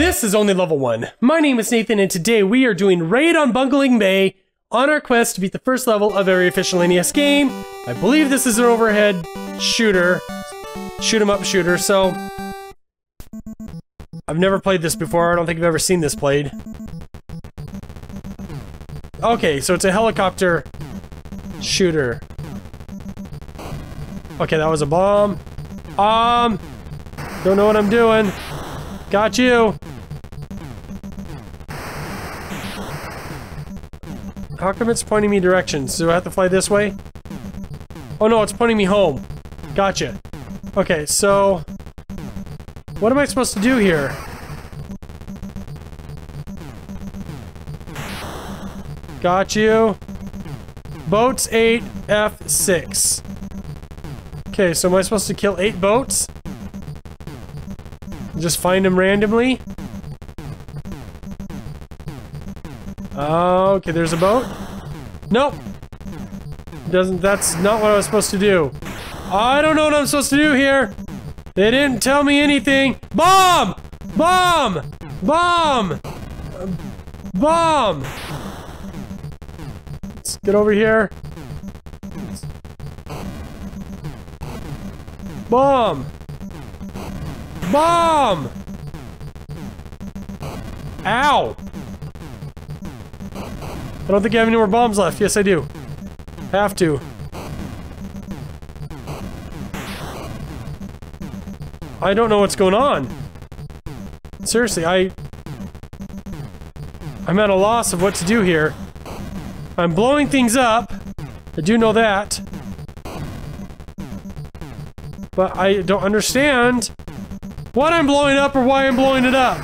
This is OnlyLevelOne. My name is Nathan, and today we are doing Raid on Bungeling Bay on our quest to beat the first level of every official NES game. I believe this is an overhead shooter. Shoot 'em up shooter, so... I've never played this before. I don't think I've ever seen this played. Okay, so it's a helicopter shooter. Okay, that was a bomb. Don't know what I'm doing. Got you. How come it's pointing me directions? Do I have to fly this way? Oh no, it's pointing me home. Gotcha. Okay, so... what am I supposed to do here? Got you. Boats 8, F6. Okay, so am I supposed to kill 8 boats? Just find them randomly? Okay, there's a boat. Nope. That's not what I was supposed to do. I don't know what I'm supposed to do here. They didn't tell me anything. Bomb! Bomb! Bomb! Bomb! Let's get over here. Bomb! Bomb! Ow! I don't think I have any more bombs left. Yes, I do. Have to. I don't know what's going on. Seriously, I'm at a loss of what to do here. I'm blowing things up. I do know that. But I don't understand what I'm blowing up or why I'm blowing it up.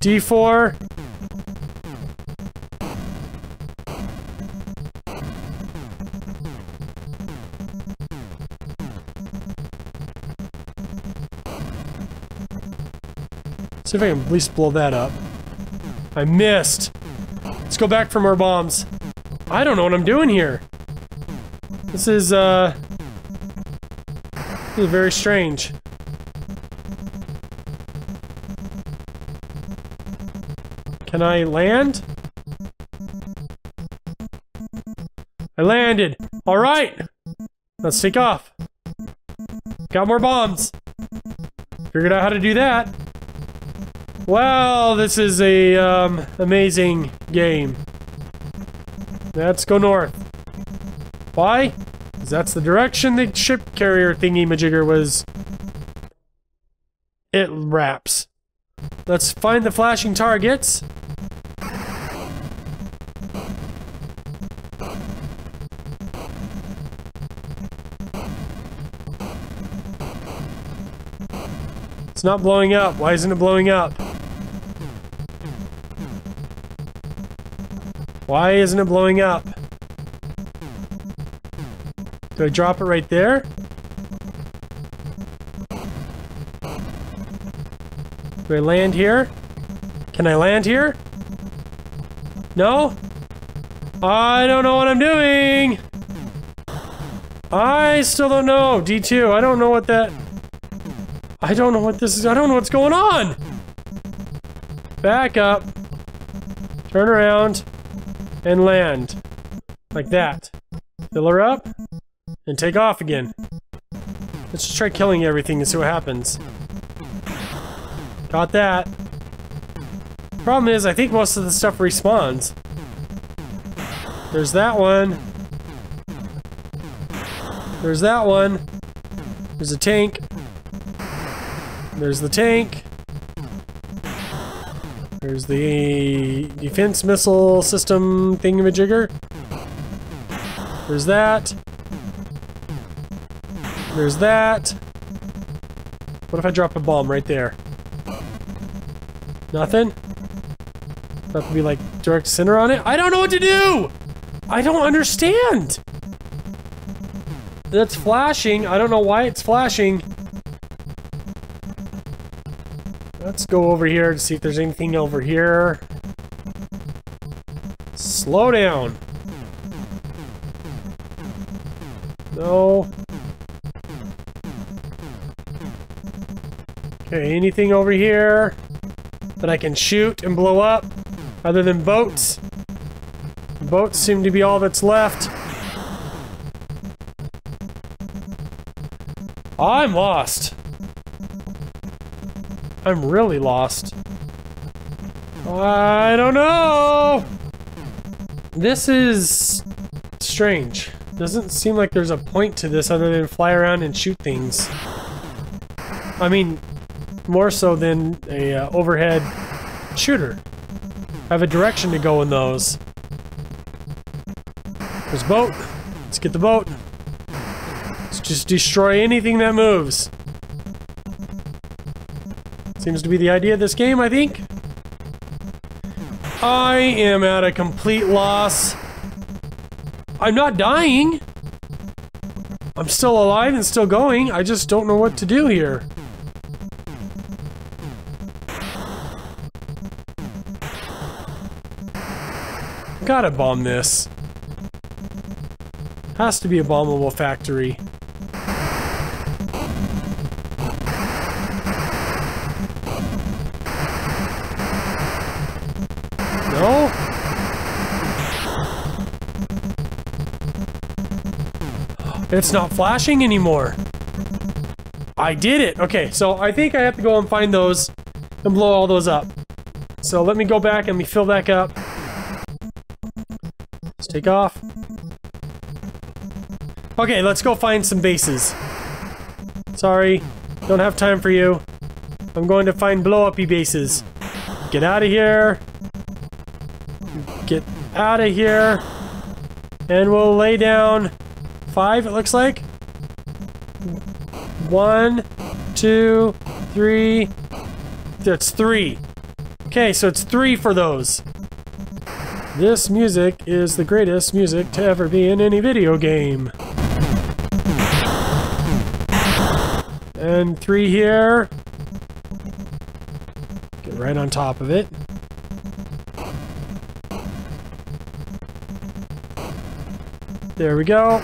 D4. See if I can at least blow that up. I missed. Let's go back for more bombs. I don't know what I'm doing here. This is very strange. Can I land? I landed. All right. Let's take off. Got more bombs. Figured out how to do that. Wow, this is a amazing game. Let's go north. Why? Because that's the direction the ship carrier thingy-majigger was. It wraps. Let's find the flashing targets. It's not blowing up. Why isn't it blowing up? Why isn't it blowing up? Do I drop it right there? Do I land here? Can I land here? No? I don't know what I'm doing! I still don't know! D2, I don't know what that... I don't know what this is. I don't know what's going on! Back up. Turn around. And land. Like that. Fill her up. And take off again. Let's just try killing everything and see what happens. Got that. Problem is, I think most of the stuff respawns. There's that one. There's that one. There's a tank. There's the tank. There's the defense missile system thingamajigger. There's that. There's that. What if I drop a bomb right there? Nothing? That would be like direct center on it? I don't know what to do! I don't understand! That's flashing. I don't know why it's flashing. Let's go over here to see if there's anything over here. Slow down. No. Okay, anything over here? that I can shoot and blow up, other than boats. Boats seem to be all that's left. I'm lost. I'm really lost. I don't know. This is strange. Doesn't seem like there's a point to this other than fly around and shoot things. I mean, more so than a overhead shooter. I have a direction to go in those. There's a boat. Let's get the boat. Let's just destroy anything that moves. Seems to be the idea of this game, I think. I am at a complete loss. I'm not dying. I'm still alive and still going. I just don't know what to do here. Gotta bomb this. Has to be a bombable factory. No? It's not flashing anymore. I did it. Okay, so I think I have to go and find those and blow all those up. So let me go back and let me fill back up. Let's take off. Okay, let's go find some bases. Sorry, don't have time for you. I'm going to find blow-uppy bases. Get out of here. Get out of here. And we'll lay down 5, it looks like. 1, 2, 3. That's 3. Okay, so it's 3 for those. This music is the greatest music to ever be in any video game. And 3 here. Get right on top of it. There we go.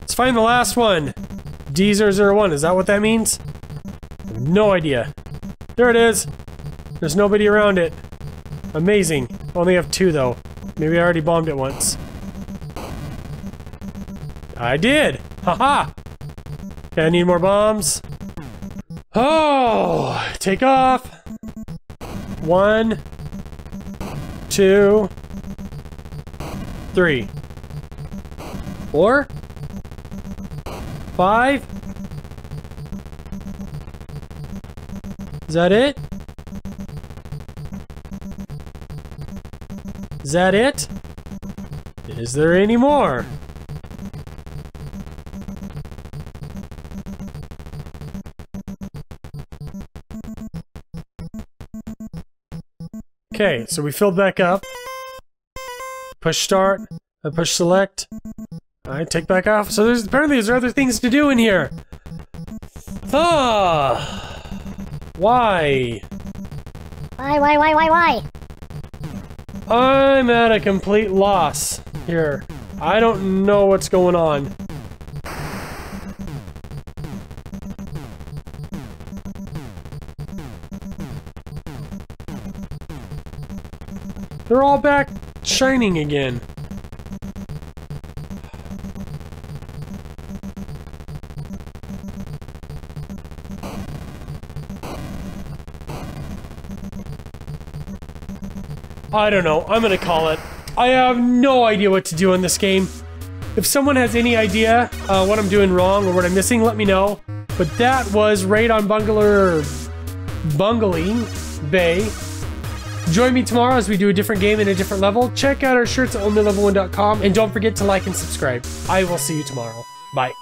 Let's find the last one. D001, is that what that means? No idea. There it is. There's nobody around it. Amazing. Only have 2 though. Maybe I already bombed it once. I did! Haha! Okay, I need more bombs. Oh! Take off! 1, 2, 3. 4, 5. Is that it? Is that it? Is there any more? Okay, so we filled back up. Push start. I push select. I take back off. So there's apparently there's other things to do in here. Why? Why? I'm at a complete loss here. I don't know what's going on. They're all back shining again. I don't know. I'm gonna call it. I have no idea what to do in this game. If someone has any idea what I'm doing wrong or what I'm missing, let me know. But that was Raid on Bungeling Bay. Join me tomorrow as we do a different game in a different level. Check out our shirts at OnlyLevelOne.com and don't forget to like and subscribe. I will see you tomorrow. Bye.